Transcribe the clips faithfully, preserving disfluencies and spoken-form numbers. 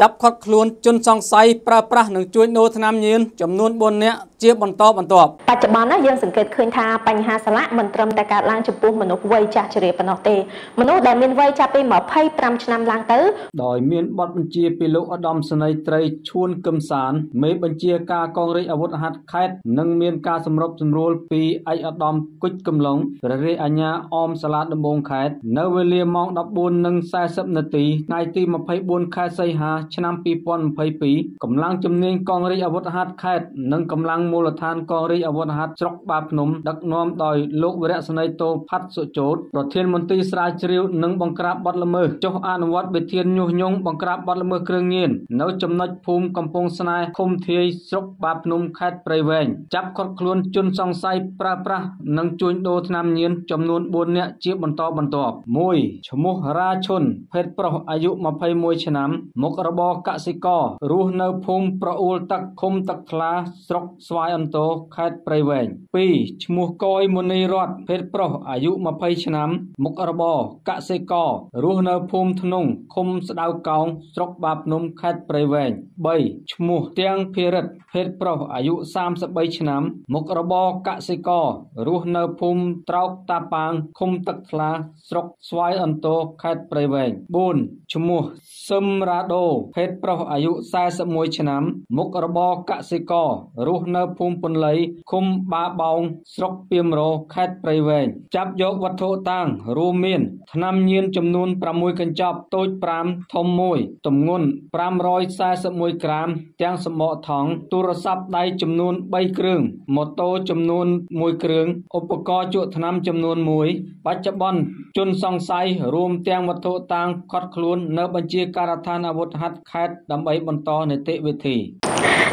จับขดคลวนจนซองไซประปรหนึ่งจุดโนธนามยืนจำนวนบนเนี้ยเจี๊ยบบนโต๊ะบนโต๊ะปัจจุบันนะยังสังเกตเคยทาปัญหาสละมันตรมแต่การล้างจุบุมนุษย์วัยจ่าเฉลี่ยปนอเตมนุษย์ได้เมียนวัยจ่าไปหมอไพ่ปรำชนำล้างเต๋อโดยเมียนบอดบัญชีปิโลอดอมสนัยไตรชวนกำสารเมย์บัญชีกากองเรียอาวุธหัดแคดนังเมียนกาสำรบสำรวจปีไออดอมกุจกำหลงระเรียอัญญาอมสละดำบงแคดเนวเลียมองดับบุญนังสายสับนาตีนายตีมาไพ่บุญแคดไซหาชนำปีปอนไพ่ปีกำลังจำเนียงกองเรียอาวุธหัดแคดนังกำลังมูลฐานกองเรียอาวุธหัดจรกบาปนมดักน้อมต่อยโลกวิระสนัยโตพัดสุโจดประเทศมนตรีสลายเชียวนังบังกราบบัดละเมอเจ้าอานวัดเบเทียนยุยงบังกราบบัดละเมอเครื่องเงินเนื้อจำนวนภูมิกำปงสนายคมเทียจรกบาปนมแคดไพรเวงจับขดคลวนจุนซองไซประปรนังจุนโดธนามเงินจำนวนบนเนี่ยเจี๊ยบบรรทอบบรรทอบมวยชมุหราชนเพชรประอายุมาไพมวยฉน้ำมกระบอกะสิกอรูเนื้อภูมิประอุลตักคมตักคลาจรกสวายอันโตแคดไพรเวงปีชมุกอยมณีรอดเพชรประอายุมาไพฉน้ำมกระบอกะสิกอรูเนื้อภูมิธนงคมสดาวกองจรกบาปนมแคดไพรเวงใบชมุเตียงเพริดเพชรประอายุสามสิบใบฉน้ำมกระบอกะสิกอรูเนื้อภูมิตรอกตาปางคมตักคลาจรกสวายอันโตแคดไพรเวงบุญชมุซึมราโดเพชรประอายุสายสมวยฉน้ำมกระบอกะสิกอรูเนื้อภูมิปนไหลคมบาบองจรกเปียมโรแคดไพรเวงจับยกวัตถุต่างรูเมียนธนำเงียนจำนวนประมวยกันจับโต๊ดปรามทมมวยต่ำงุนปรามรอยสายสมวยกรามแจงสมอทองตุรศัพท์ได้จำนวนใบเครื่องมอโตจำนวนมวยเครื่องอุปกรณ์จุธนำจำนวนมวยปัจจุบันจนซองไซรวมเตียงวัตถุต่างคดคลุนเนบัญชีการทานอาวุธหัดแคดดำใบบรรทอในเตะเวที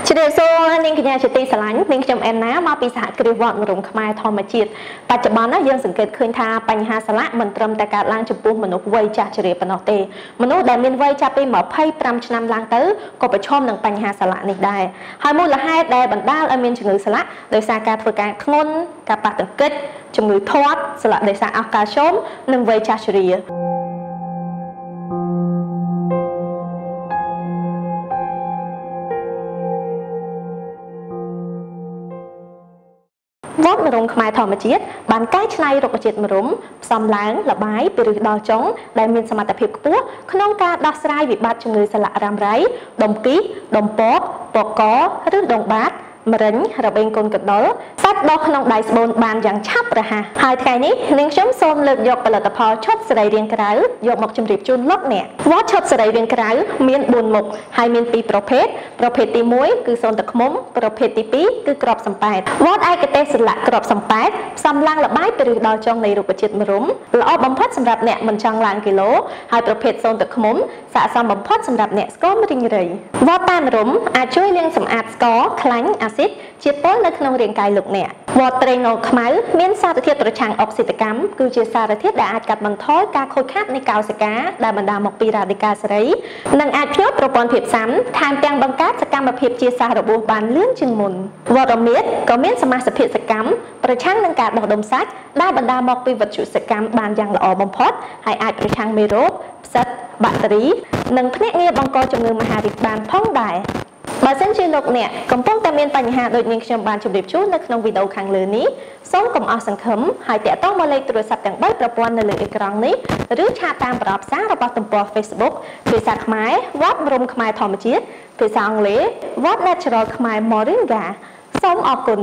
เชิดโซนิ่งขยายเฉติสลายนิ่งจำแอนน้ำมาปีศาจกรีวอดมรุมขมายทอมจิตปัจจุบันนะยังสังเกตเคยทาปัญหาสละมันตรมแต่การล้างจุบุมนุษย์วัยจ่าเฉลี่ยปนอเตมนุษย์ได้เมียนวัยจ่าไปหมอไพ่ปรำชนำล้างเต๋อก็ไปชมหนังปัญหาสละนี่ได้ไฮมูละไฮได้บรรดาอเมียนเฉงสละโดยสาการฝึกการขนการปะตึกเกิดจมูกทอดสละโดยสาอาการชมหนึ่งวัยจ่าเฉลี่ยวอดมรุมขมายทอมจิตบานใกล้ชนายรกจิตมรุมซ้ำล้างละบายไปหรือดอจงได้มีสมรรถภาพปุ๊บขนมกาดอสไลวิบัติจำเลยสละรามไรดมกี้ดมป๊อกปอกกอหรือดมบาดมรินเราเป็นคนกดดอลซัดดอกขนมไดสบนบานอย่างชับระฮะหายไกลนี้หนึ่งช้อมส้มเลือกยกผลิตภัณฑ์ชดสไลเรียงกระดุยกหมกจำเรียบจุนลบเนี่ยวอดชดสไลเรียงกระดุมีนบุญหมกไฮมีนปีประเภทประเภทที่มุ้ยคือโซนตะขมประเภทที่ปีคือกรอบสัมผัสวอดไอกระเตสละกรอบสัมผัสสำลังละใบไปดูดาวจองในรูปจิตมรุมละอบบำพัดสำหรับเนี่ยมันช่างล้านกิโลไฮประเภทโซนตะขมสะสมบำพัดสำหรับเนี่ยก็ไม่ริงเลยวอดตานรุมอาจช่วยเลี้ยงสำอาดสกอคลังเจี๊ยบป้อนและขนมเรียงกายหลุกเนี่ยวอดเตรงอกขมายเมียนซาตะเทียตระชังออกสิตกรรมคือเจซาตะเทียดได้อาจกัดมันท้อยการโคคาดในกาวสกาได้บรรดาหมอกปีราดิกาสไรนังอาจเพี้ยประปอนเพียบซ้ำทานแตงบังการสกรรมมาเพียบเจซาระบุบานเลื่อนจึงมุนวอดเมียดก็เมียนสมาสเพียสกรรมประชังนังการดอกดมซักได้บรรดาหมอกปีวัตถุสกรรมบานยางละออมพอดให้อาจประชังเมโรบซัดบัตรีนังพเนเงียบังกอจงเงินมหาดิบานพ้องได้บาเส้นชื่อหลกเนี่ยกำปองแต่เมียนปัญหาโดยนิ่งชมบานจุดเด็บชุดและขนมวิดเอาขังเลือนี้ส้มกำเอาสังคมหายแต่ต้องมาเลยตรวจสอบแต่งใบประปวนในเลืออีกครั้งนี้หรือชาตามปรับสร้างระบบต่ำปอเฟซบุ๊กเฟซขมายวัดรมขมายทอมจิตเฟซอังเลวัดแนชรอขมายมอริงกาส้มออกกุล